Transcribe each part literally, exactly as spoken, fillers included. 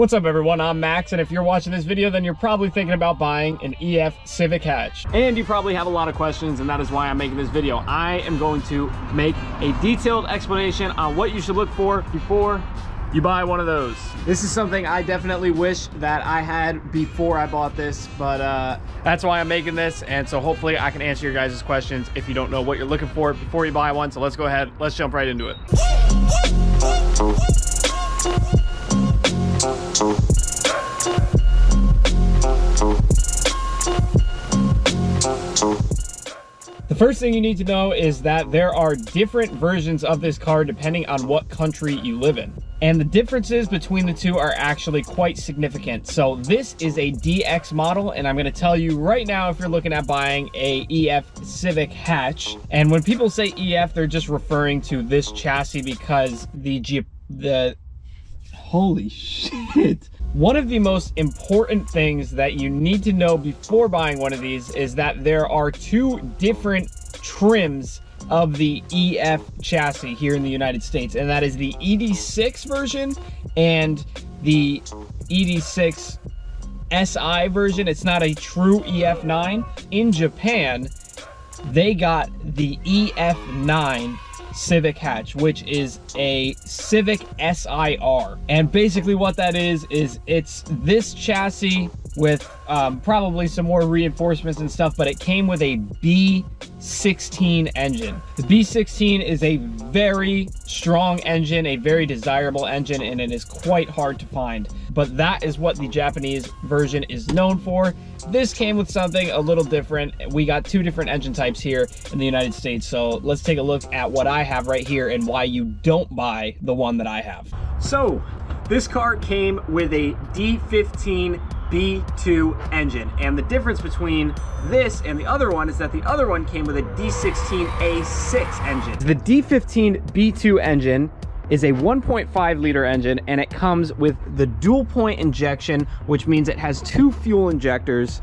What's up everyone, I'm Max, and if you're watching this video, then you're probably thinking about buying an E F Civic hatch. And you probably have a lot of questions, and that is why I'm making this video. I am going to make a detailed explanation on what you should look for before you buy one of those. This is something I definitely wish that I had before I bought this, but uh, that's why I'm making this, and so hopefully I can answer your guys' questions if you don't know what you're looking for before you buy one. So let's go ahead, let's jump right into it. The first thing you need to know is that there are different versions of this car depending on what country you live in. And the differences between the two are actually quite significant. So this is a D X model, and I'm gonna tell you right now if you're looking at buying a E F Civic hatch. And when people say E F, they're just referring to this chassis because the Jeep, the, holy shit. One of the most important things that you need to know before buying one of these is that there are two different trims of the E F chassis here in the United States, and that is the E D six version and the E D six S I version. It's not a true E F nine. In Japan, they got the E F nine Civic hatch, which is a Civic S I R, and basically what that is is it's this chassis with um, probably some more reinforcements and stuff, but it came with a B sixteen engine. The B sixteen is a very strong engine, a very desirable engine, and it is quite hard to find, but that is what the Japanese version is known for. This came with something a little different. We got two different engine types here in the United States, so let's take a look at what I have right here and why you don't buy the one that I have. So this car came with a D fifteen B two engine, and the difference between this and the other one is that the other one came with a D sixteen A six engine. The D fifteen B two engine is a one point five liter engine, and it comes with the dual point injection, which means it has two fuel injectors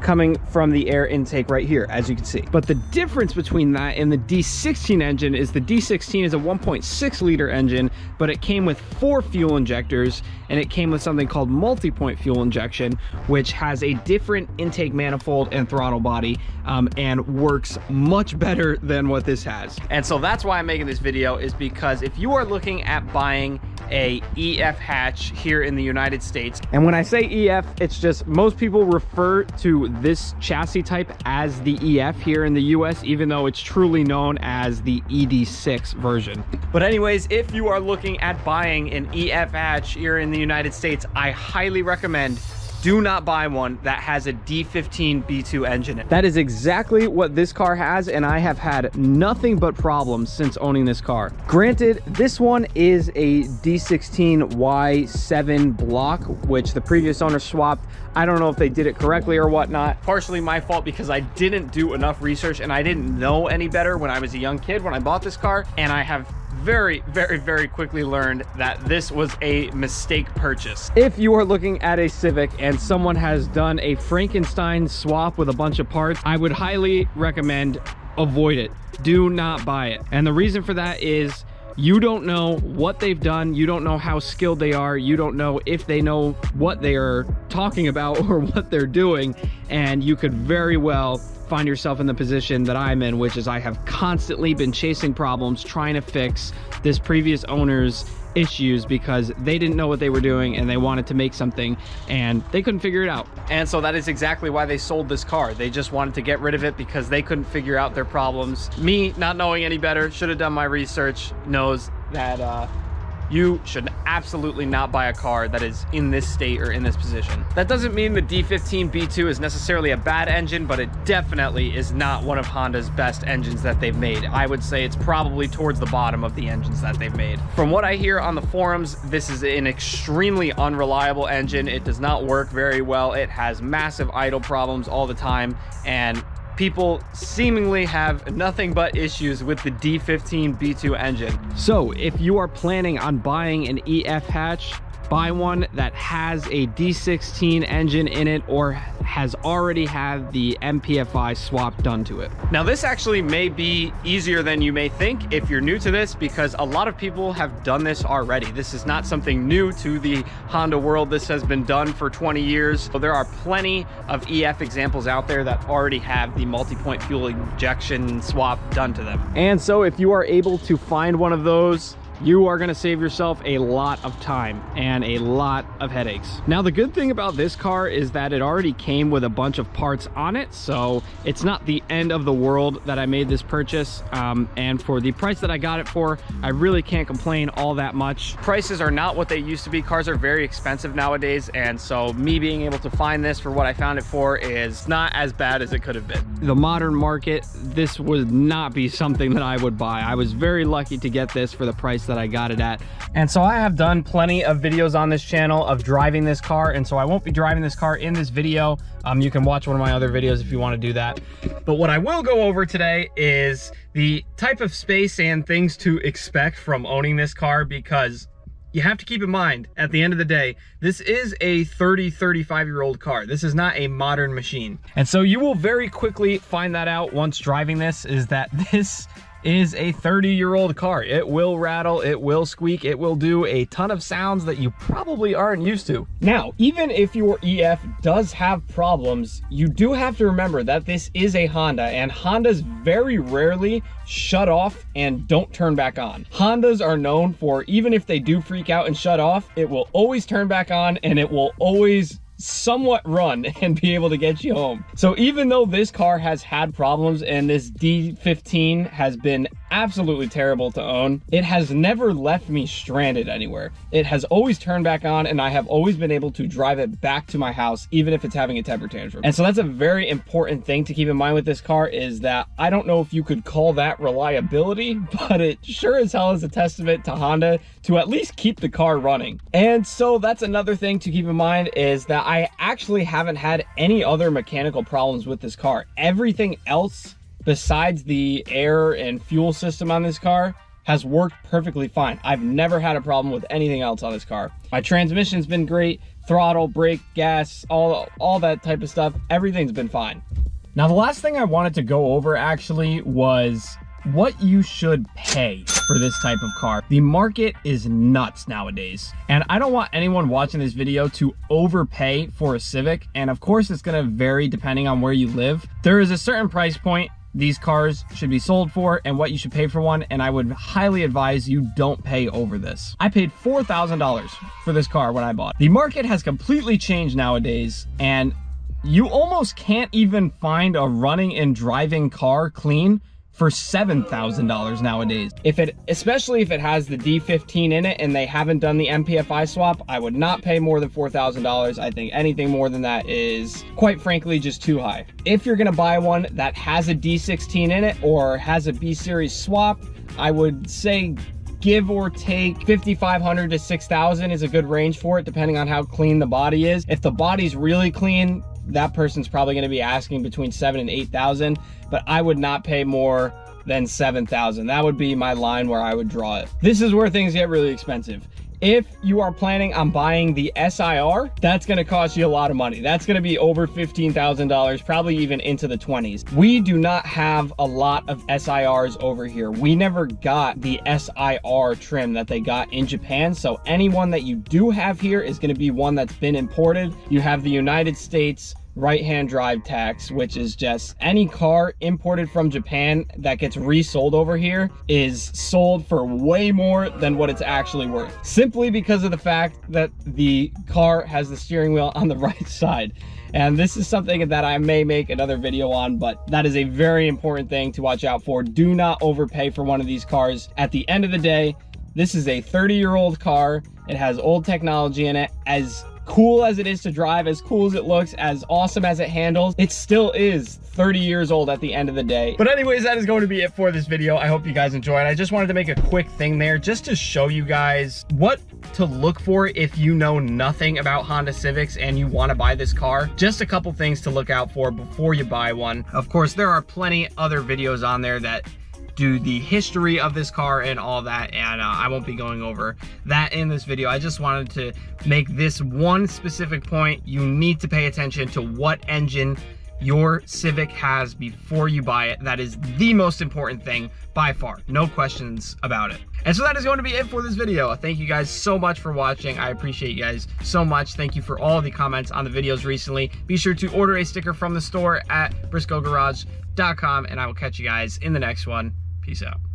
coming from the air intake right here, as you can see. But the difference between that and the D sixteen engine is the D sixteen is a one point six liter engine, but it came with four fuel injectors, and it came with something called multi-point fuel injection, which has a different intake manifold and throttle body, um, and works much better than what this has. And so that's why I'm making this video, is because if you are looking at buying a E F hatch here in the United States, and when I say E F, it's just most people refer to this chassis type as the E F here in the U S, even though it's truly known as the E D six version. But anyways, if you are looking at buying an E F hatch here in the United States, I highly recommend do not buy one that has a D fifteen B two engine in it. That is exactly what this car has, and I have had nothing but problems since owning this car. Granted, this one is a D sixteen Y seven block, which the previous owner swapped. I don't know if they did it correctly or whatnot. Partially my fault, because I didn't do enough research and I didn't know any better when I was a young kid when I bought this car, and I have very, very, very quickly learned that this was a mistake purchase. If you are looking at a Civic and someone has done a Frankenstein swap with a bunch of parts, I would highly recommend avoid it. Do not buy it. And the reason for that is you don't know what they've done. You don't know how skilled they are. You don't know if they know what they are talking about or what they're doing. And you could very well find yourself in the position that I'm in, which is I have constantly been chasing problems, trying to fix this previous owner's issues because they didn't know what they were doing and they wanted to make something and they couldn't figure it out. And so that is exactly why they sold this car. They just wanted to get rid of it because they couldn't figure out their problems. Me, not knowing any better, should have done my research, knows that uh, you should absolutely not buy a car that is in this state or in this position. That doesn't mean the D fifteen B two is necessarily a bad engine, but it definitely is not one of Honda's best engines that they've made. I would say it's probably towards the bottom of the engines that they've made. From what I hear on the forums, this is an extremely unreliable engine. It does not work very well. It has massive idle problems all the time, and people seemingly have nothing but issues with the D fifteen B two engine. So if you are planning on buying an E F hatch, buy one that has a D sixteen engine in it or has already had the M P F I swap done to it. Now this actually may be easier than you may think if you're new to this, because a lot of people have done this already. This is not something new to the Honda world. This has been done for twenty years. So there are plenty of E F examples out there that already have the multi-point fuel injection swap done to them. And so if you are able to find one of those, you are gonna save yourself a lot of time and a lot of headaches. Now the good thing about this car is that it already came with a bunch of parts on it, so it's not the end of the world that I made this purchase. Um, and for the price that I got it for, I really can't complain all that much. Prices are not what they used to be. Cars are very expensive nowadays, and so me being able to find this for what I found it for is not as bad as it could have been. The modern market, this would not be something that I would buy. I was very lucky to get this for the price that that I got it at. And so I have done plenty of videos on this channel of driving this car, and so I won't be driving this car in this video. Um, you can watch one of my other videos if you want to do that. But what I will go over today is the type of space and things to expect from owning this car, because you have to keep in mind, at the end of the day, this is a thirty, thirty-five year old car. This is not a modern machine. And so you will very quickly find that out once driving this, is that this is a thirty year old car. It will rattle, it will squeak, it will do a ton of sounds that you probably aren't used to. Now, even if your E F does have problems, you do have to remember that this is a Honda, and Hondas very rarely shut off and don't turn back on. Hondas are known for, even if they do freak out and shut off, it will always turn back on and it will always somewhat run and be able to get you home. So even though this car has had problems and this D fifteen has been absolutely terrible to own, it has never left me stranded anywhere. It has always turned back on, and I have always been able to drive it back to my house, even if it's having a temper tantrum. And so that's a very important thing to keep in mind with this car, is that I don't know if you could call that reliability, but it sure as hell is a testament to Honda to at least keep the car running. And so that's another thing to keep in mind, is that I I actually haven't had any other mechanical problems with this car. Everything else besides the air and fuel system on this car has worked perfectly fine. I've never had a problem with anything else on this car. My transmission's been great, throttle, brake, gas, all, all that type of stuff. Everything's been fine. Now, the last thing I wanted to go over actually was what you should pay for this type of car. The market is nuts nowadays, and I don't want anyone watching this video to overpay for a Civic, and of course it's gonna vary depending on where you live. There is a certain price point these cars should be sold for and what you should pay for one, and I would highly advise you don't pay over this. I paid four thousand dollars for this car when I bought it. The market has completely changed nowadays, and you almost can't even find a running and driving car clean for seven thousand dollars nowadays. If it, especially if it has the D fifteen in it and they haven't done the M P F I swap, I would not pay more than four thousand dollars. I think anything more than that is, quite frankly, just too high. If you're gonna buy one that has a D sixteen in it or has a B series swap, I would say give or take fifty-five hundred dollars to six thousand dollars is a good range for it, depending on how clean the body is. If the body's really clean, that person's probably gonna be asking between seven and eight thousand, but I would not pay more than seven thousand. That would be my line where I would draw it. This is where things get really expensive. If you are planning on buying the S I R, that's gonna cost you a lot of money. That's gonna be over fifteen thousand dollars, probably even into the twenties. We do not have a lot of S I Rs over here. We never got the S I R trim that they got in Japan, so anyone that you do have here is gonna be one that's been imported. You have the United States right-hand drive tax, which is just any car imported from Japan that gets resold over here is sold for way more than what it's actually worth, simply because of the fact that the car has the steering wheel on the right side. And this is something that I may make another video on, but that is a very important thing to watch out for. Do not overpay for one of these cars. At the end of the day, this is a thirty year old car. It has old technology in it. As cool as it is to drive, as cool as it looks, as awesome as it handles, it still is thirty years old at the end of the day. But anyways, that is going to be it for this video. I hope you guys enjoyed. I just wanted to make a quick thing there just to show you guys what to look for if you know nothing about Honda Civics and you want to buy this car. Just a couple things to look out for before you buy one. Of course, there are plenty other videos on there that do the history of this car and all that, and uh, I won't be going over that in this video. I just wanted to make this one specific point. You need to pay attention to what engine your Civic has before you buy it. That is the most important thing by far, no questions about it. And so that is going to be it for this video. Thank you guys so much for watching. I appreciate you guys so much. Thank you for all the comments on the videos recently. Be sure to order a sticker from the store at briscoe garage dot com, and I will catch you guys in the next one. Peace out.